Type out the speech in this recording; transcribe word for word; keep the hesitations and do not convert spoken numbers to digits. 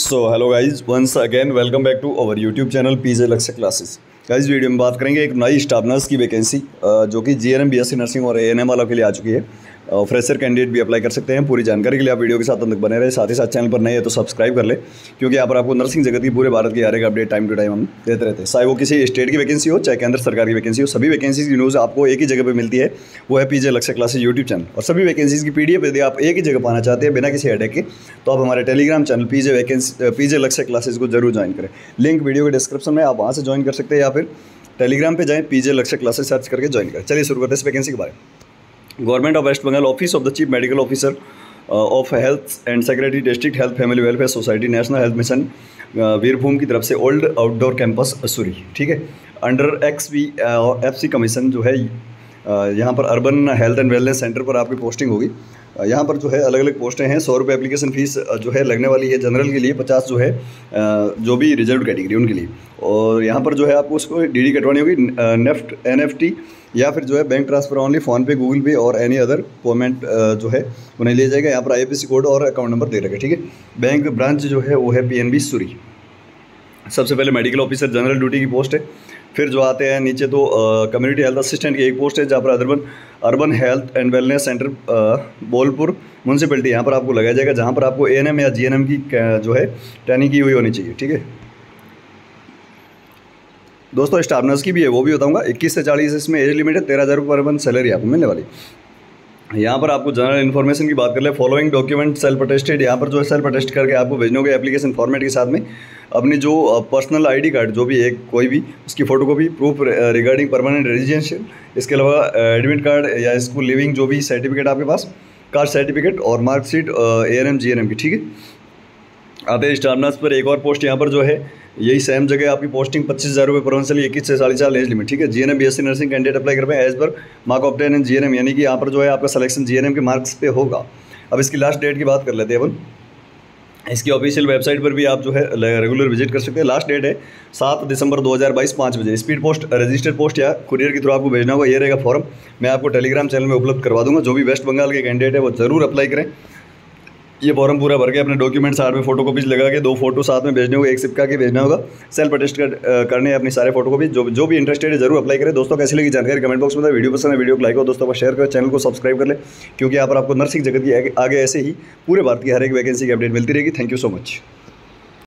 So hello guys, once again welcome back to our YouTube channel PJ Lakshya classes. Guys video में बात करेंगे एक नई स्टाफ नर्स की वैकेंसी जो कि G N M B S C nursing और ए एन एम वालों के लिए आ चुकी है। फ्रेशर कैंडिडेट भी अप्लाई कर सकते हैं। पूरी जानकारी के लिए आप वीडियो के साथ अंत तक बने रहे। साथ ही साथ चैनल पर नए है तो सब्सक्राइब कर ले, क्योंकि यहाँ पर आपको नर्सिंग जगत की पूरे भारत की हर एक अपडेट टाइम टू टाइम हम देते रहते हैं। चाहे वो किसी स्टेट की वैकेंसी हो, चाहे केंद्र सरकार की वैकेंसी हो, सभी वैकेंसी की न्यूज़ आपको एक ही जगह पर मिलती है, वो है पीजे लक्ष्य क्लासेस यूट्यूब चैनल। और सभी वैकेंसीज़ की पीडीएफ यदि आप एक ही जगह पाना चाहते हैं बिना किसी हेडेक के, तो आप हमारे Telegram channel PJ vacancy PJ Lakshya classes को जरूर ज्वाइन करें। लिंक वीडियो के डिस्क्रिप्शन में, आप वहाँ से ज्वाइन कर सकते हैं या फिर टेलीग्राम पे जाएं, पीजे लक्ष्य क्लासेस सर्च करके ज्वाइन करें। चलिए शुरू करते हैं इस वैकेंसी के बारे में। Government of waste Bengal office of the chief medical officer of health and secretary district health family welfare society national health mission Birbhum की तरफ से ओल्ड आउटडोर कैंपस सूरी, ठीक है, under X V F C commission जो है यहाँ पर urban health and wellness centre पर आपकी पोस्टिंग होगी। यहाँ पर जो है अलग अलग पोस्टें हैं। सौ रुपये एप्लीकेशन फीस जो है लगने वाली है जनरल के लिए, पचास जो है जो भी रिजर्व कैटेगरी उनके लिए। और यहाँ पर जो है आपको उसको डीडी कटवानी होगी, नेफ्ट एनएफटी या फिर जो है bank transfer only, PhonePe, Google Pay और एनी अदर पेमेंट जो है उन्हें लिया जाएगा। यहाँ पर आईएफएससी कोड और अकाउंट नंबर दे रखें, ठीक है। बैंक ब्रांच जो है वो है पीएनबी सूरी। सबसे पहले मेडिकल ऑफिसर जनरल ड्यूटी की पोस्ट है। फिर जो आते हैं नीचे तो कम्युनिटी हेल्थ असिस्टेंट की एक पोस्ट है, जहाँ पर urban urban health and wellness centre Bolpur municipality यहाँ पर आपको लगाया जाएगा, जहाँ पर आपको एएनएम या जीएनएम की जो है ट्रेनिंग की हुई होनी चाहिए, ठीक है। दोस्तों स्टाफ नर्स की भी है, वो भी बताऊँगा। इक्कीस से चालीस इसमें एज लिमिट है। तेरह हज़ार रुपये पर मंथ सैलरी आपको मिलने वाली। यहाँ पर आपको जनरल इन्फॉर्मेशन की बात कर ले, फॉलोइंग डॉक्यूमेंट सेल्फ अटेस्टेड, यहाँ पर जो है सेल्फ अटेस्ट करके आपको भेजने होंगे एप्लीकेशन फॉर्मेट के साथ में। अपनी जो पर्सनल आईडी कार्ड जो भी एक कोई भी उसकी photocopy, proof regarding permanent residential, इसके अलावा एडमिट कार्ड या स्कूल लिविंग जो भी सर्टिफिकेट आपके पास, कास्ट सर्टिफिकेट और मार्कशीट एएनएम जीएनएम की, ठीक है। आते हैं स्टाफ नर्स पर। एक और पोस्ट यहाँ पर जो है यही सेम जगह आपकी पोस्टिंग पच्चीस हज़ार रुपये पर मंथ सैलरी, इक्कीस से साढ़े चार एज लिमिट, ठीक है। GNM BSc nursing candidate apply कर पाए एज पर mark of ten and GNM, यानी कि यहाँ पर जो है आपका सिलेक्शन जीएनएम के मार्क्स पे होगा। अब इसकी लास्ट डेट की बात कर लेते हैं अपन। इसकी ऑफिशियल वेबसाइट पर भी आप जो है रेगुलर विजिट कर सकते हैं। लास्ट डेट है सात दिसंबर दो हज़ार बाईस पाँच बजे। स्पीड पोस्ट, रजिस्टर्ड पोस्ट या कुरियर के थ्रू आपको भेजना होगा। ये रहेगा फॉर्म, मैं आपको टेलीग्राम चैनल में उपलब्ध करवा दूँगा। जो भी वेस्ट बंगाल के कैंडिडेट है वो जरूर अप्लाई करें। ये फॉर्म पूरा भर के अपने डॉक्यूमेंट साथ में फोटोकॉपीज लगा के, दो फोटो साथ में भेजने होगा, एक चिपका के भेजना होगा। सेल्फ अटेस्ट कर, करने अपनी सारे फोटोकॉपी। जो जो भी इंटरेस्टेड है जरूर अप्लाई करें। दोस्तों कैसी लगी जानकारी कमेंट बॉक्स में बताएं। वीडियो पसंद है वीडियो को लाइक हो, दोस्तों को शेयर करें, चैनल को सब्सक्राइब कर लें, क्योंकि यहाँ पर आपको नर्सिंग जगत की आगे ऐसे ही पूरे भारत की हर एक वैकेंसी की अपडेट मिलती रहेगी। Thank you so much.